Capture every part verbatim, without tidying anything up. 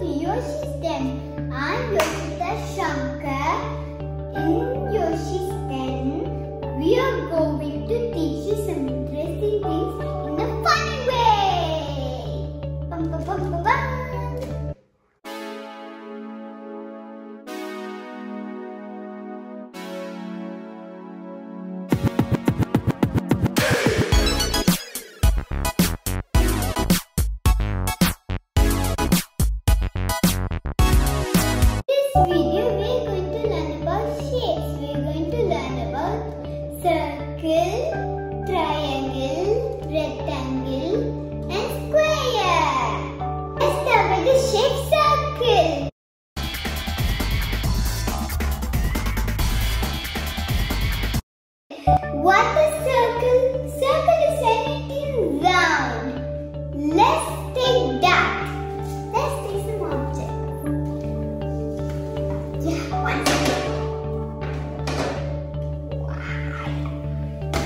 to Yoshi's Den. I'm Yoshitha Shankar. In Yoshi's Den, we are going to teach you some interesting things in a funny way. Bum, bum, bum, bum, bum. Circle, triangle, rectangle, and square. Let's start with the shape circle. What is circle? Circle is anything round. Let's take that. Let's take some objects. Yeah, one second.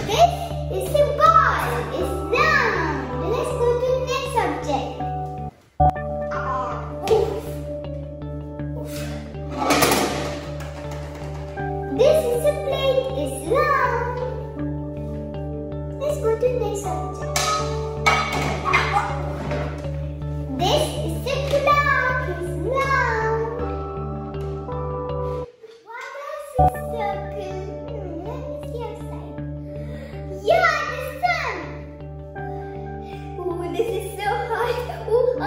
This is a plate, it's round. Let's go to the next subject. This is a clock, it's round. What else is circle? Hmm, let me see outside. Yeah, the sun. Ooh, this is so hot. Ooh, oh, oh,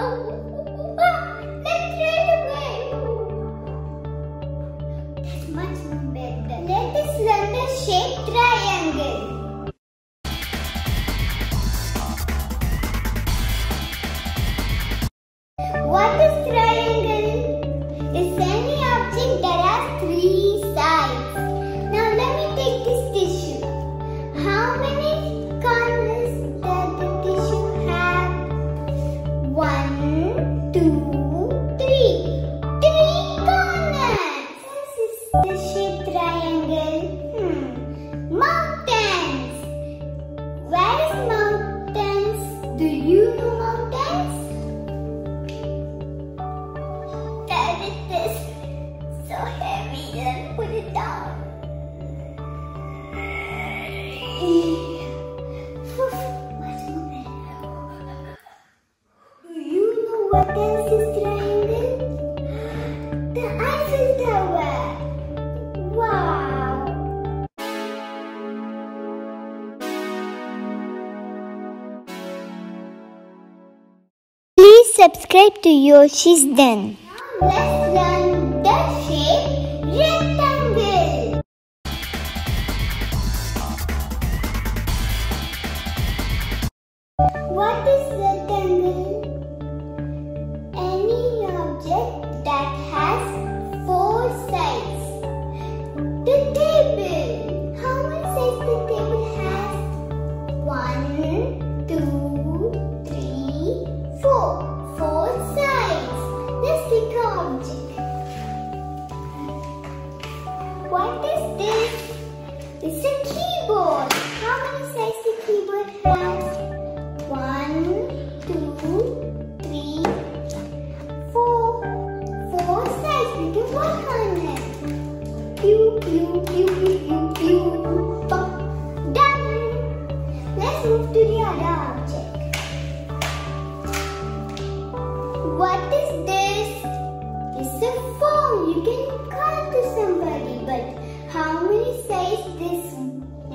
oh, oh, oh. Let's throw it away. Ooh. That's much more. Let us learn the shape triangle. What is triangle? It's any object that has three sides. Now let me take this tissue. How many corners does the tissue have? One, two, three. Three corners. This is the shape. Do you know mountains? That is this. So heavy, let's put it down. Do you know what else is triangle? The Eiffel Tower. Wow. Subscribe to Yoshi's Den. Now let's learn the shape rectangle. What is rectangle? Any object that has four sides. The table. How many sides the table has? One, two, three, four. Four sides. Let's pick an object. What is this? It's a keyboard. How many sides the keyboard has? One, two, three, four. Four sides. We can work on it. Pew, pew, pew, pew, pew, pew. Done. Let's move to the other object. What is this? It's a phone. You can call to somebody, but how many sides this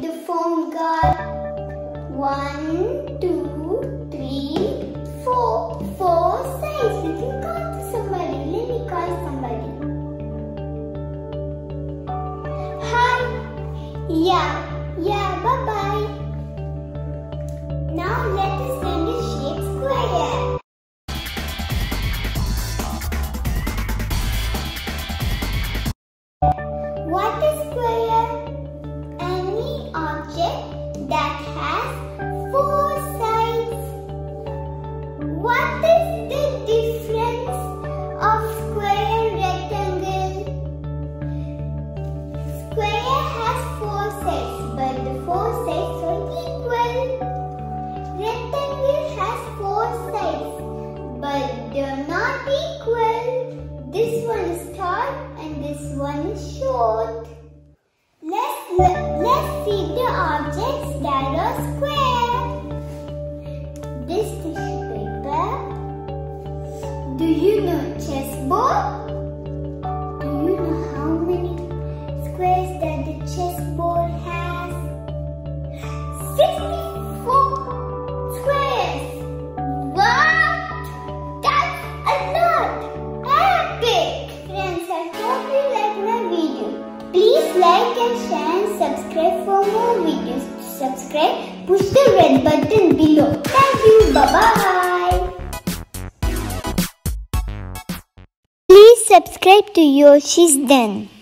the phone got? One, two, three, four. Four sides. You can call to somebody. Let me call somebody. Hi. Yeah. Yeah. Bye bye. Now let us learn the shape square. What are not equal. This one is tall and this one is short. Let's, let's see the objects that are square. This tissue paper. Do you know chessboard? Do you know how many squares that the chessboard has? sixty-four squares. What? That's a lot. Epic. Friends, I hope you like my video. Please like and share and subscribe for more videos. To subscribe, push the red button below. Thank you. Bye-bye. Please subscribe to Yoshi's Den.